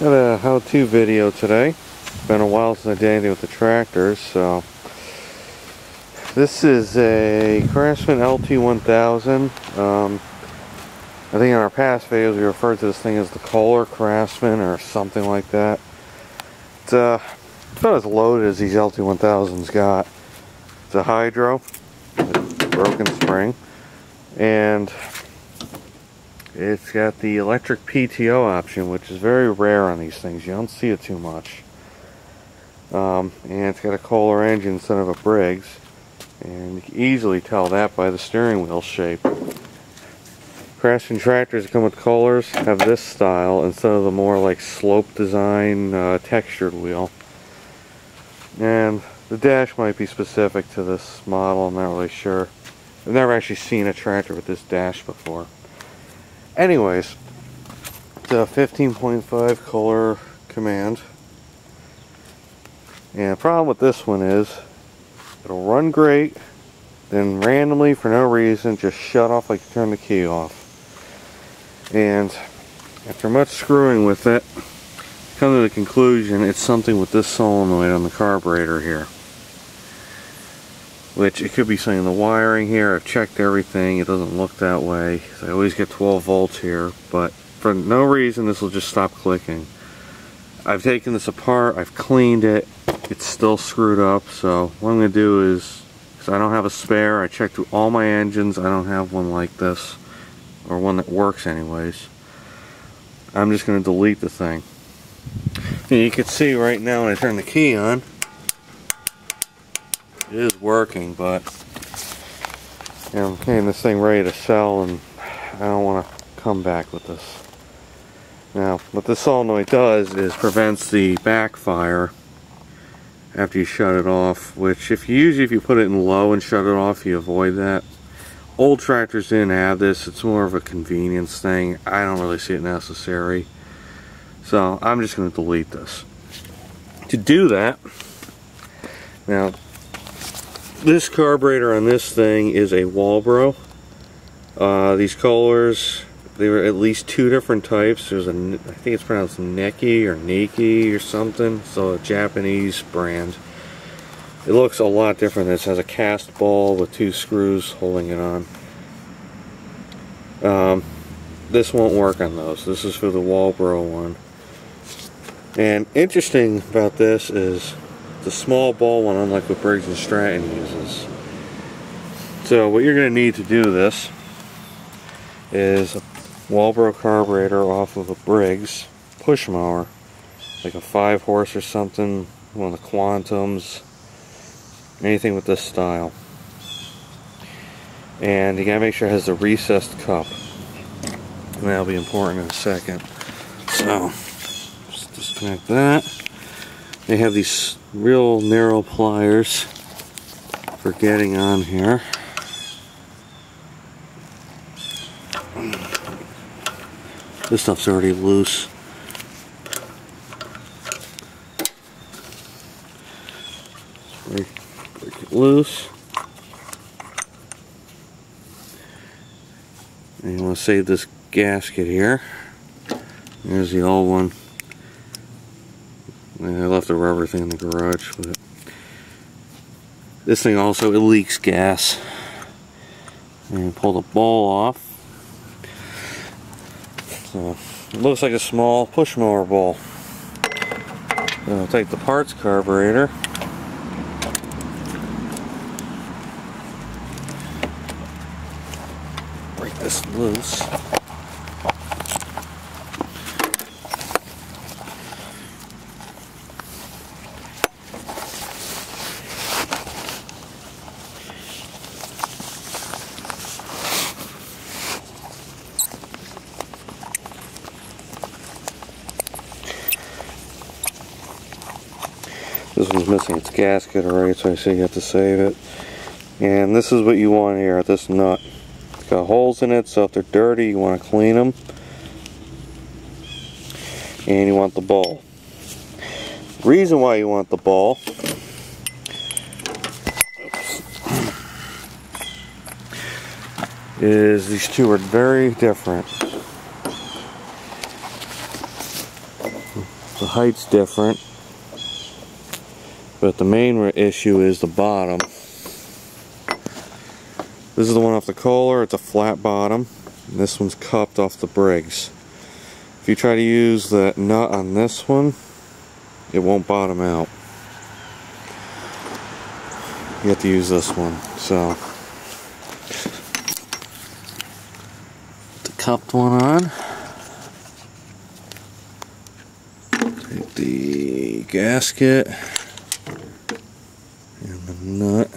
Got a how-to video today. Been a while since I did anything with the tractors, so this is a Craftsman LT1000. I think in our past videos we referred to this thing as the Kohler Craftsman or something like that. It's about as loaded as these LT1000s got. It's a hydro, it's a broken spring, and it's got the electric PTO option, which is very rare on these things. You don't see it too much. And it's got a Kohler engine instead of a Briggs. And you can easily tell that by the steering wheel shape. Craftsman tractors that come with Kohlers have this style instead of the more like slope design textured wheel. And the dash might be specific to this model, I'm not really sure. I've never actually seen a tractor with this dash before. Anyways, it's a 15.5 Kohler command. And the problem with this one is, it'll run great, then randomly, for no reason, just shut off like you turn the key off. And after much screwing with it, I come to the conclusion it's something with this solenoid on the carburetor here. Which it could be something in the wiring here. I've checked everything, it doesn't look that way. So I always get 12 volts here, but for no reason this will just stop clicking. I've taken this apart, I've cleaned it, it's still screwed up, so what I'm going to do is, because I don't have a spare, I checked through all my engines, I don't have one like this, or one that works anyways. I'm just going to delete the thing. And you can see right now when I turn the key on, it is working, but you know, I'm getting this thing ready to sell, and I don't want to come back with this. Now, what this solenoid does is prevents the backfire after you shut it off, which if you put it in low and shut it off, you avoid that. Old tractors didn't have this. It's more of a convenience thing. I don't really see it necessary. So, I'm just going to delete this. To do that, now, this carburetor on this thing is a Walbro. These Kohlers, they were at least two different types. There's a, I think it's pronounced Nikki or Nikki or something. So a Japanese brand. It looks a lot different. This has a cast ball with two screws holding it on. This won't work on those. This is for the Walbro one. And interesting about this is the small ball one, unlike what Briggs and Stratton uses. So what you're going to need to do this is a Walbro carburetor off of a Briggs push mower, like a 5-horse or something, one of the Quantums, anything with this style. And you got to make sure it has the recessed cup, and that'll be important in a second. So just disconnect that. They have these real narrow pliers for getting on here. This stuff's already loose. Break it loose. And you want to save this gasket here. There's the old one. I left the rubber thing in the garage with it. This thing also, it leaks gas. And pull the ball off. So, it looks like a small push mower ball. Then I'll take the parts carburetor. Break this loose. This one's missing its gasket already, so I see you have to save it. And this is what you want here at this nut. It's got holes in it, so if they're dirty, you want to clean them. And you want the ball. Reason why you want the ball is these two are very different. The height's different, but the main issue is the bottom. This is the one off the Kohler. It's a flat bottom. And this one's cupped off the Briggs. If you try to use that nut on this one, it won't bottom out. You have to use this one. So, put the cupped one on. Take the gasket and the nut.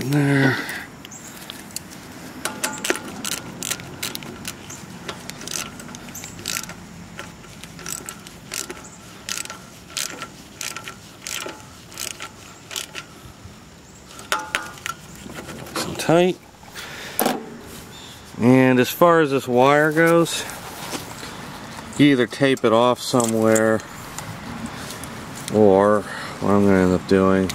In there. So tight. And as far as this wire goes, you either tape it off somewhere, or what I'm going to end up doing,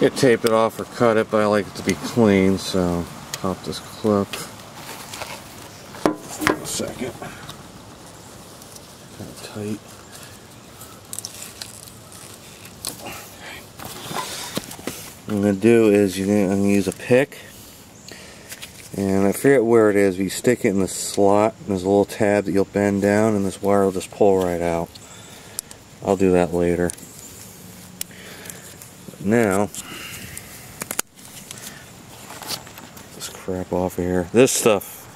you tape it off or cut it, but I like it to be clean, so pop this clip. One second. Kind of tight. What I'm going to do is I'm going to use a pick, and I forget where it is, but you stick it in the slot, and there's a little tab that you'll bend down, and this wire will just pull right out. I'll do that later. Now, this crap off of here. This stuff,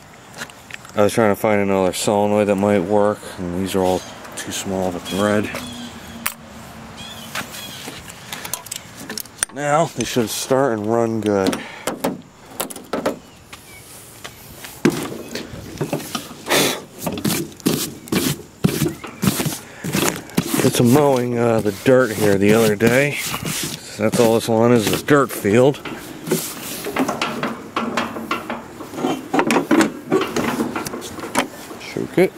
I was trying to find another solenoid that might work, and these are all too small of a thread. Now, they should start and run good. It's a mowing the dirt here the other day. That's all this lawn is, this dirt field. Shook it.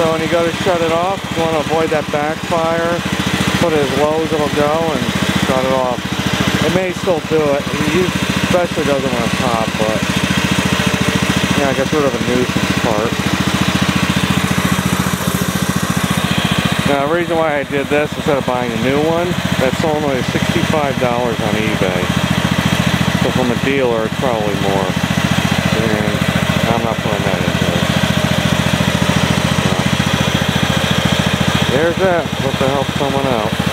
So when you go to shut it off, you want to avoid that backfire, put it as low as it'll go and shut it off. It may still do it, it especially doesn't want to pop, but yeah, I guess rid of a nuisance part. Now the reason why I did this, instead of buying a new one, that solenoid is $65 on eBay. So from a dealer, it's probably more. And I'm not putting that in. There's that. Hope that helps someone out.